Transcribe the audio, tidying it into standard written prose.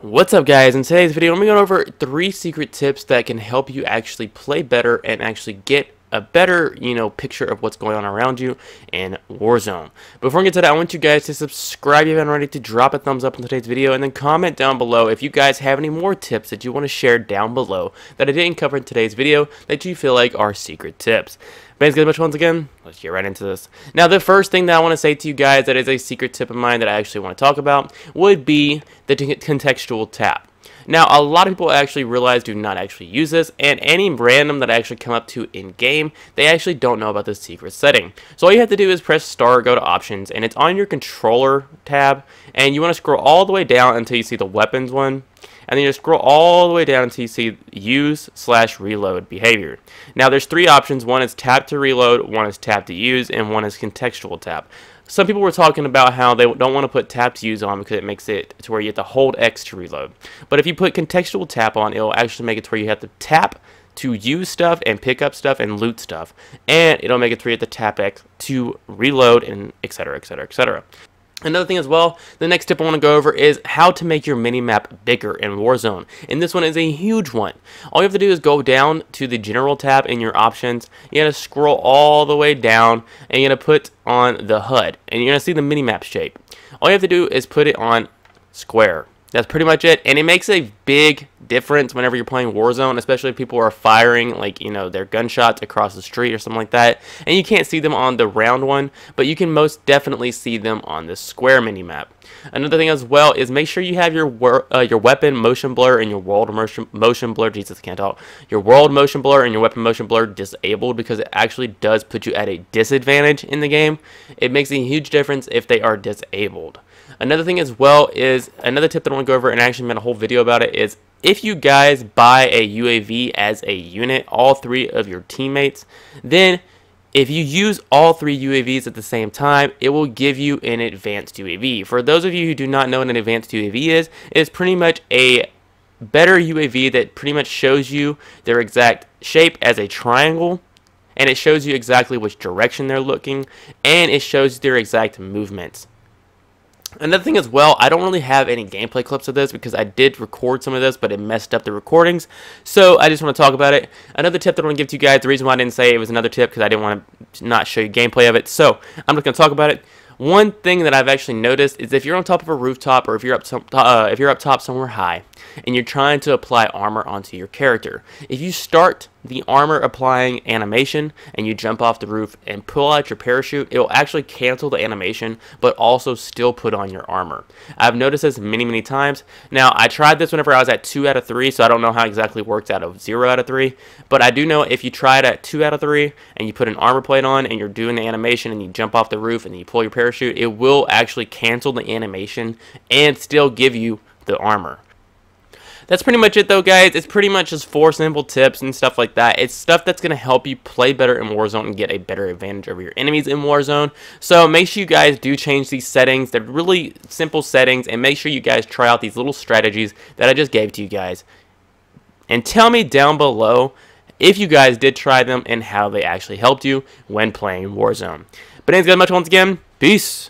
What's up, guys? In today's video I'm going over 3 secret tips that can help you actually play better and actually get a better, picture of what's going on around you in Warzone. Before we get to that, I want you guys to subscribe if you haven't already, to drop a thumbs up on today's video, and then comment down below if you guys have any more tips that you want to share down below that I didn't cover in today's video that you feel like are secret tips. Thanks guys much once again. Let's get right into this. Now, the first thing that I want to say to you guys that is a secret tip of mine that I actually want to talk about would be the contextual tap. Now, a lot of people actually realize do not actually use this, and any random that I actually come up to in game, they actually don't know about this secret setting. So all you have to do is press star, go to options, and it's on your controller tab, and you want to scroll all the way down until you see the weapons one, and then you just scroll all the way down until you see use/reload behavior. Now, there's 3 options. One is tap to reload, one is tap to use, and one is contextual tap. Some people were talking about how they don't want to put tap to use on because it makes it to where you have to hold X to reload. But if you put contextual tap on, it'll actually make it to where you have to tap to use stuff and pick up stuff and loot stuff. And it'll make it to where you have to tap X to reload, and etc, etc, etc. Another thing as well, the next tip I want to go over is how to make your minimap bigger in Warzone. And this one is a huge one. All you have to do is go down to the general tab in your options. You're going to scroll all the way down and you're going to put on the HUD. And you're going to see the minimap shape. All you have to do is put it on square. That's pretty much it, and it makes a big difference whenever you're playing Warzone, especially if people are firing, like, their gunshots across the street or something like that, and you can't see them on the round one, but you can most definitely see them on the square minimap. Another thing as well is make sure you have your weapon motion blur and your world motion blur. Jesus, I can't talk. Your world motion blur and your weapon motion blur disabled, because it actually does put you at a disadvantage in the game. It makes a huge difference if they are disabled. Another thing as well is another tip that I want to go over, and I actually made a whole video about it, is if you guys buy a UAV as a unit, all 3 of your teammates, then if you use all 3 UAVs at the same time, it will give you an advanced UAV. For those of you who do not know what an advanced UAV is, it's pretty much a better UAV that pretty much shows you their exact shape as a triangle, and it shows you exactly which direction they're looking, and it shows their exact movements. Another thing as well, I don't really have any gameplay clips of this because I did record some of this, but it messed up the recordings, so I just want to talk about it. Another tip that I want to give to you guys, the reason why I didn't say it was another tip because I didn't want to not show you gameplay of it, so I'm just going to talk about it. One thing that I've actually noticed is if you're on top of a rooftop, or if you're up top somewhere high and you're trying to apply armor onto your character, if you start the armor applying animation and you jump off the roof and pull out your parachute, it'll actually cancel the animation but also still put on your armor. I've noticed this many times. Now, I tried this whenever I was at 2 out of 3, so I don't know how exactly it works out of 0 out of 3, but I do know if you try it at 2 out of 3 and you put an armor plate on and you're doing the animation and you jump off the roof and you pull your parachute, it will actually cancel the animation and still give you the armor. That's pretty much it though, guys. It's pretty much just 4 simple tips and stuff like that. It's stuff that's going to help you play better in Warzone and get a better advantage over your enemies in Warzone. So make sure you guys do change these settings. They're really simple settings, and make sure you guys try out these little strategies that I just gave to you guys, and tell me down below if you guys did try them and how they actually helped you when playing Warzone. But thanks guys much once again. Peace.